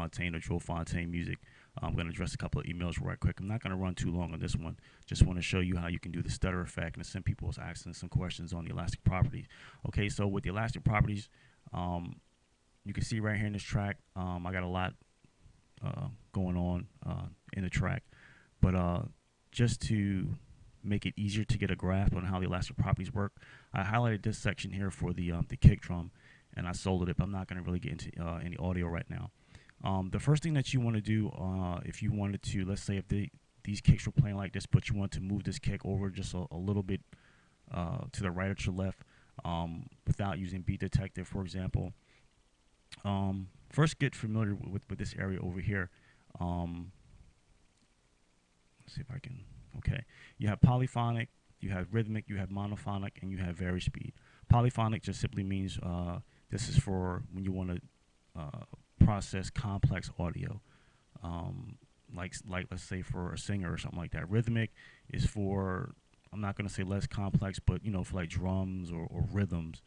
Fontaine or Joe Fontaine music. I'm going to address a couple of emails right quick. I'm not going to run too long on this one. Just want to show you how you can do the stutter effect and send people asking some questions on the elastic properties. Okay, so with the elastic properties, you can see right here in this track, I got a lot going on in the track. But just to make it easier to get a grasp on how the elastic properties work, I highlighted this section here for the kick drum, and I soloed it, but I'm not going to really get into any audio right now. The first thing that you want to do, if you wanted to, let's say if these kicks were playing like this, but you want to move this kick over just a little bit to the right or to the left without using Beat Detective, for example. First, get familiar with this area over here. Let's see if I can. Okay, you have polyphonic, you have rhythmic, you have monophonic, and you have vary speed. Polyphonic just simply means this is for when you want to process complex audio, like let's say for a singer or something like that. Rhythmic is for, I'm not going to say less complex, but you know, for like drums or rhythms.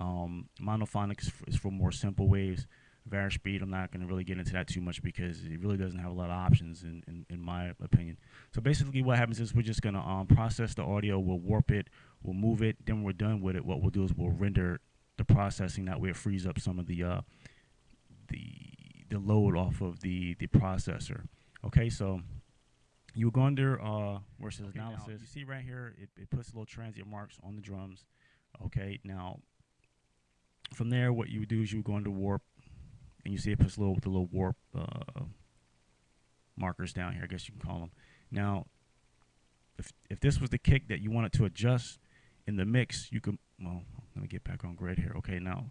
Monophonic is for more simple waves. Vary speed, I'm not going to really get into that too much because it really doesn't have a lot of options in my opinion. So basically what happens is we're just going to process the audio, we'll warp it, we'll move it, then when we're done with it, what we'll do is we'll render the processing. That way it frees up some of the load off of the processor. Okay, so you go under where it says analysis. Now, you see right here, it puts little transient marks on the drums. Okay, now from there what you would do is you go under warp, and you see it puts the little warp markers down here, I guess you can call them. Now, if this was the kick that you wanted to adjust in the mix, you could, well, let me get back on grid here. Okay, now,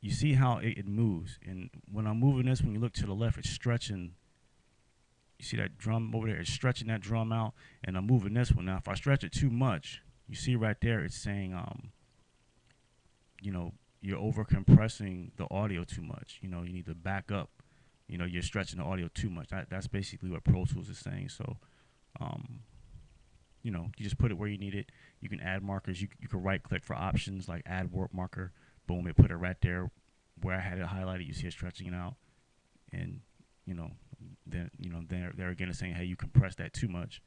you see how it moves. And when I'm moving this, when you look to the left, it's stretching. You see that drum over there? It's stretching that drum out, and I'm moving this one. Now, if I stretch it too much, you see right there, it's saying, you know, you're over compressing the audio too much. You know, you need to back up. You know, you're stretching the audio too much. That's basically what Pro Tools is saying. So, you know, you just put it where you need it. You can add markers. You can right click for options like add warp marker. Boom, it put it right there where I had it highlighted. You see it stretching it out, and you know, there again, it's saying, hey, you compressed that too much.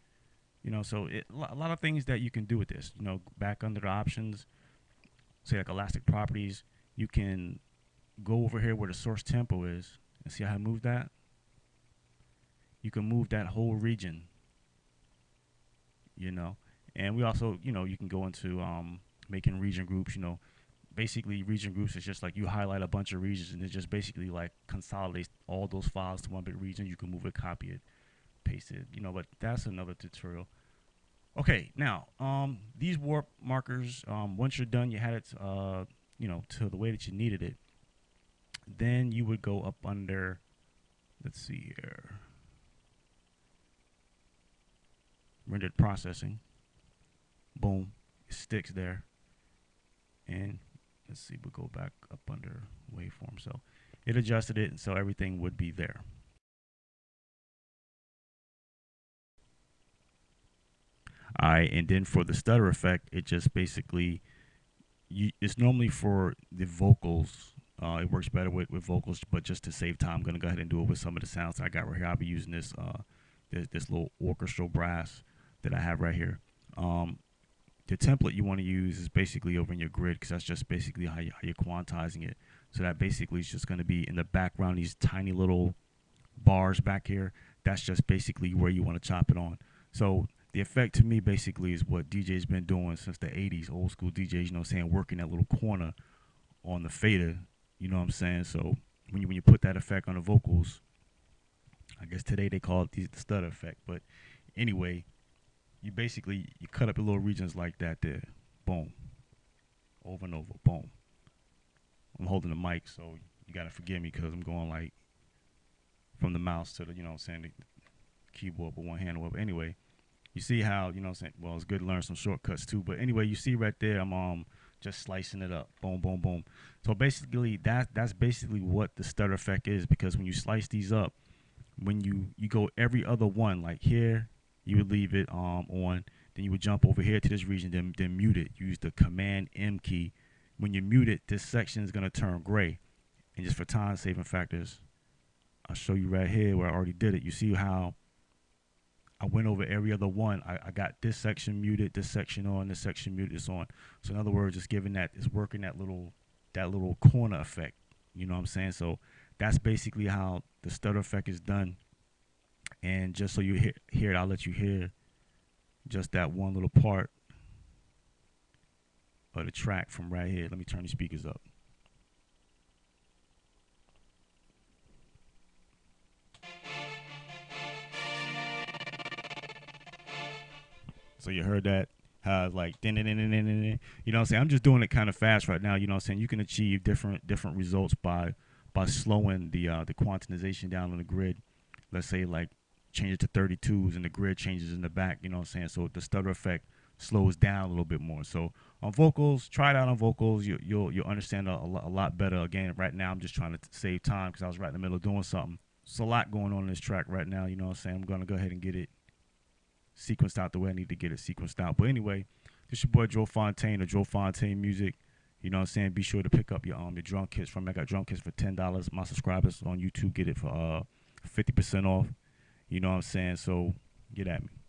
You know, so a lot of things that you can do with this. You know, back under the options. Say like elastic properties, you can go over here where the source tempo is and see how I move that. You can move that whole region, you know. And we also, you know, you can go into making region groups, you know. Basically, region groups is just like you highlight a bunch of regions and it just basically like consolidates all those files to one big region. You can move it, copy it, paste it, you know, but that's another tutorial. Okay, now, these warp markers, once you're done, you had it, you know, to the way that you needed it, then you would go up under, let's see here, rendered processing, boom, it sticks there, and let's see, we'll go back up under waveform, so it adjusted it, and so everything would be there. Alright, and then for the stutter effect, it just basically, it's normally for the vocals. It works better with vocals, but just to save time, I'm going to go ahead and do it with some of the sounds that I got right here. I'll be using this little orchestral brass that I have right here. The template you want to use is basically over in your grid, because that's just basically how you're quantizing it. So that basically is just going to be in the background, these tiny little bars back here. That's just basically where you want to chop it on. So the effect to me basically is what DJ's been doing since the 80s, old school DJs, you know what I'm saying, working that little corner on the fader, you know what I'm saying? So when you put that effect on the vocals, I guess today they call it the stutter effect. But anyway, you cut up your little regions like that there. Boom. Over and over. Boom. I'm holding the mic, so you got to forgive me because I'm going like from the mouse to the, you know what I'm saying, the keyboard with one hand or whatever. Anyway. You see how, you know what I'm saying, well, it's good to learn some shortcuts too. But anyway, you see right there, I'm just slicing it up. Boom, boom, boom. So basically, that's basically what the stutter effect is, because when you slice these up, when you go every other one, like here, you would leave it on. Then you would jump over here to this region, then mute it. Use the Command-M key. When you mute it, this section is going to turn gray. And just for time-saving factors, I'll show you right here where I already did it. You see how I went over every other one. I got this section muted, this section on, this section muted, this on. So in other words, it's giving that, it's working that little corner effect. You know what I'm saying? So that's basically how the stutter effect is done. And just so you hear it, I'll let you hear just that one little part of the track from right here. Let me turn these speakers up. So you heard that, how it's like, din, din, din, din, din, din. You know what I'm saying? I'm just doing it kind of fast right now. You know what I'm saying? You can achieve different results by slowing the quantization down on the grid. Let's say like change it to 32s and the grid changes in the back. You know what I'm saying? So the stutter effect slows down a little bit more. So on vocals, try it out on vocals. You'll understand a lot better. Again, right now I'm just trying to save time because I was right in the middle of doing something. It's a lot going on in this track right now. You know what I'm saying? I'm gonna go ahead and get it sequenced out the way I need to get it sequenced out. But anyway, this is your boy Joe Fontaine of Joe Fontaine Music. You know what I'm saying? Be sure to pick up your drum kits from me. I got drum kits for $10. My subscribers on YouTube get it for 50% off. You know what I'm saying? So get at me.